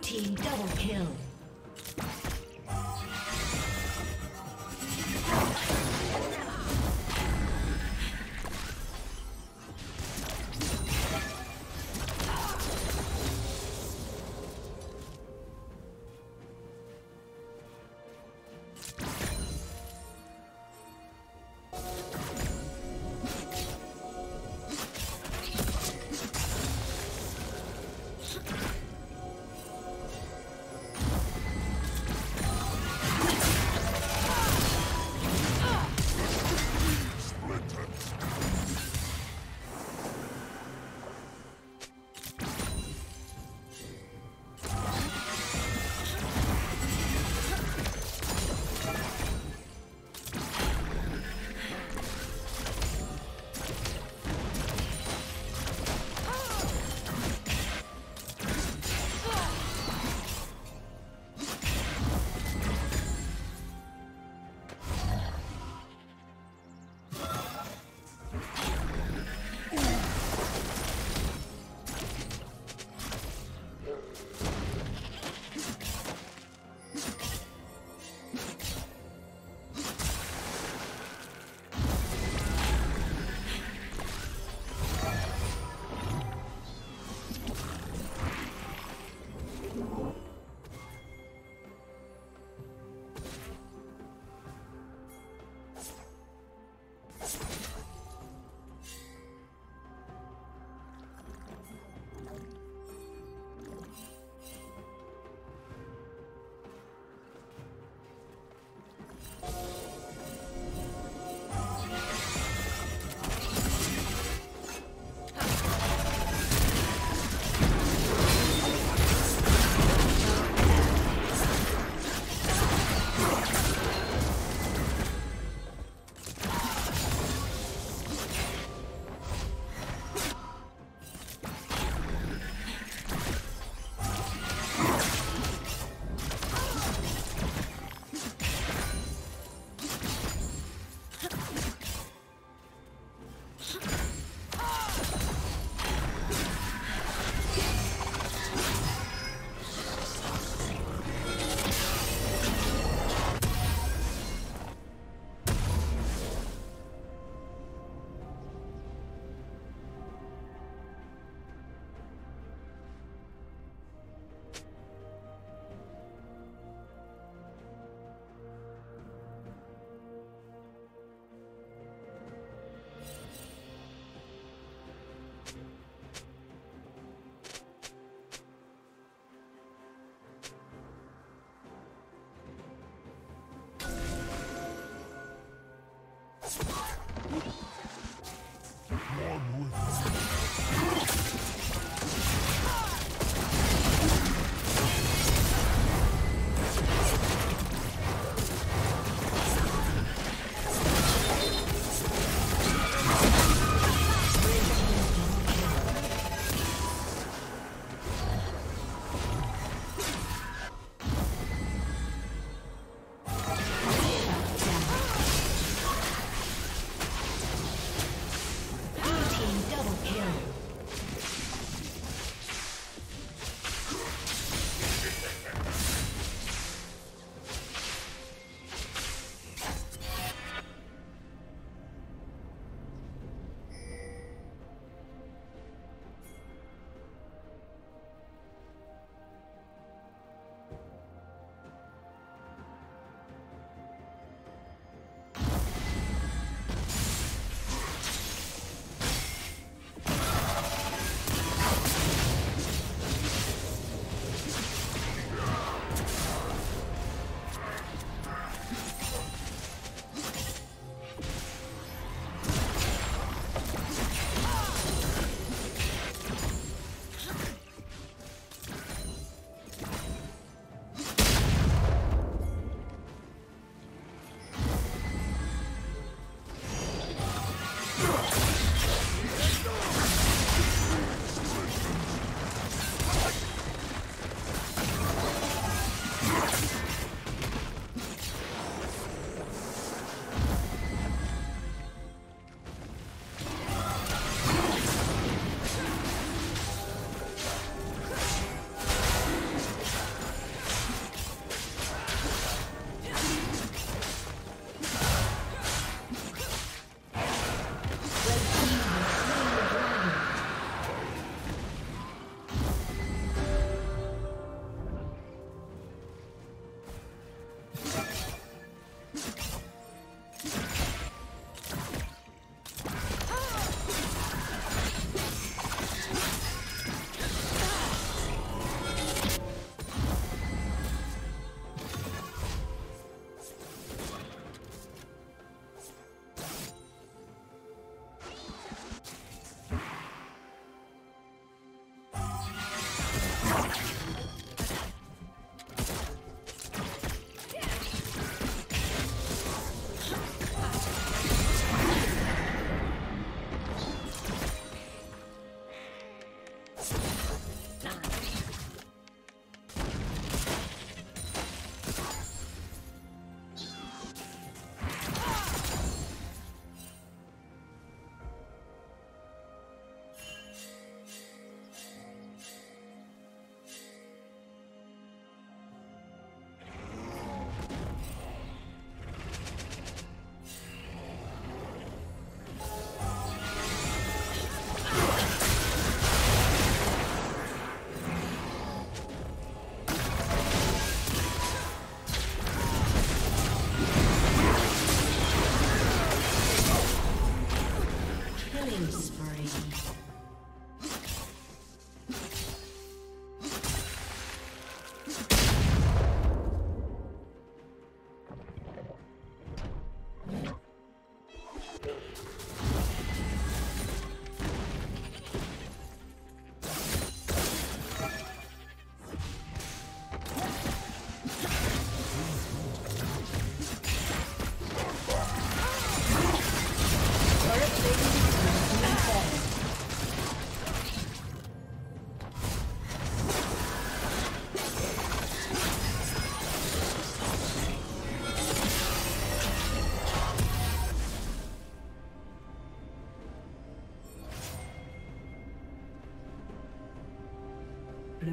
Team double kill.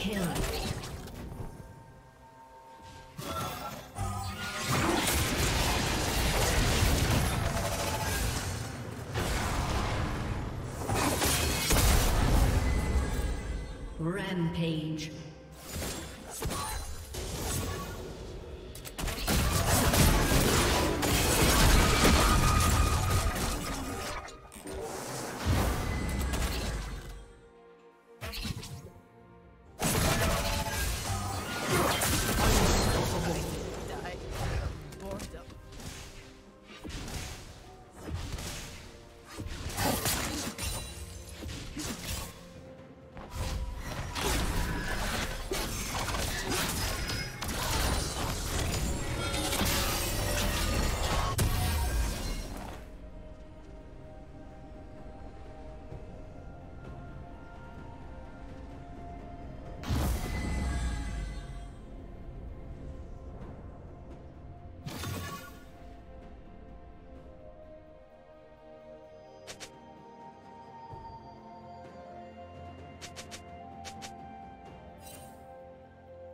Kill. Rampage.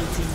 Like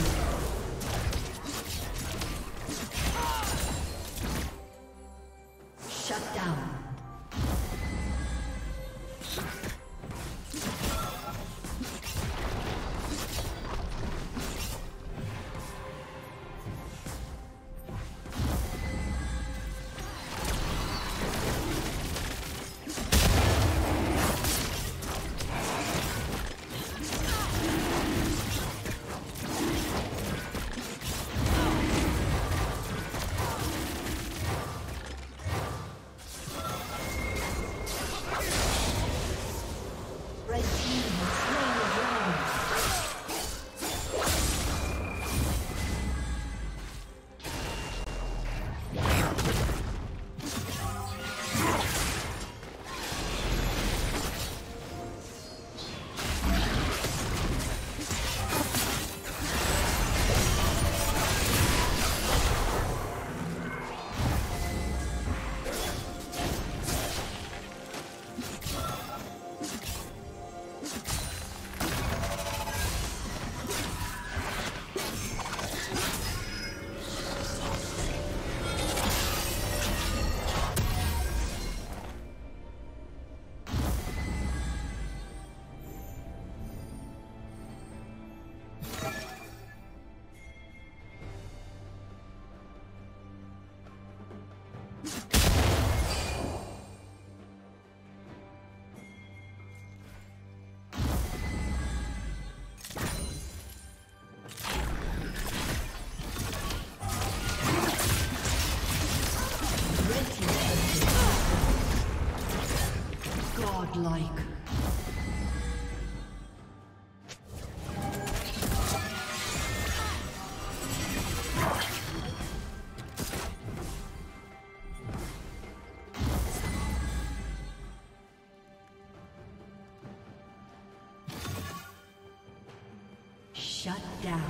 shut down.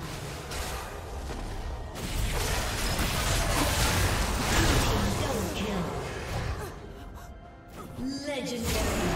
Double kill. Legendary.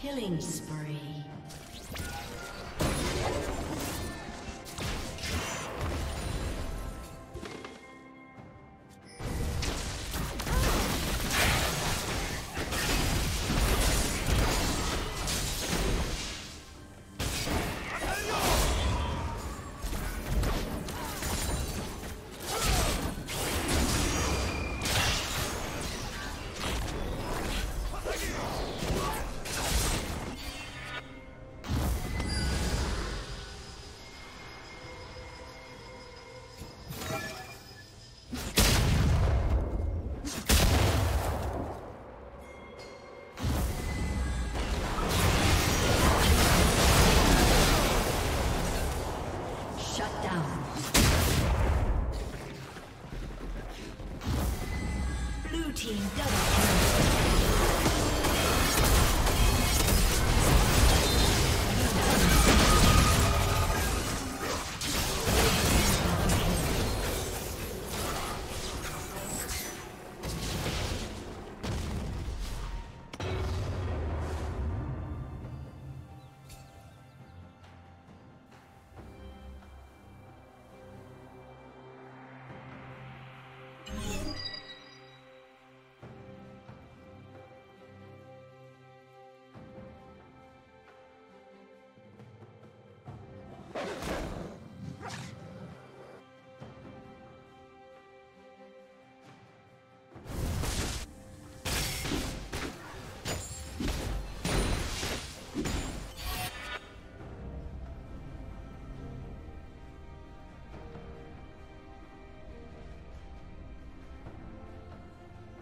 Killing spree.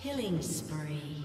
Killing spree.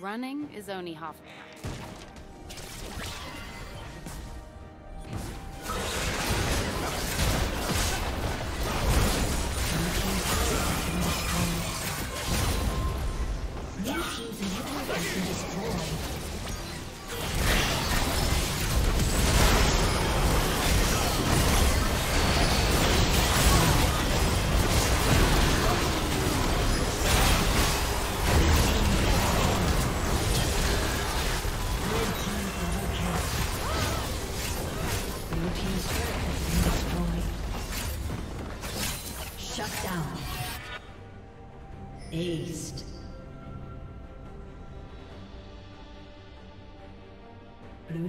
Running is only half. Blue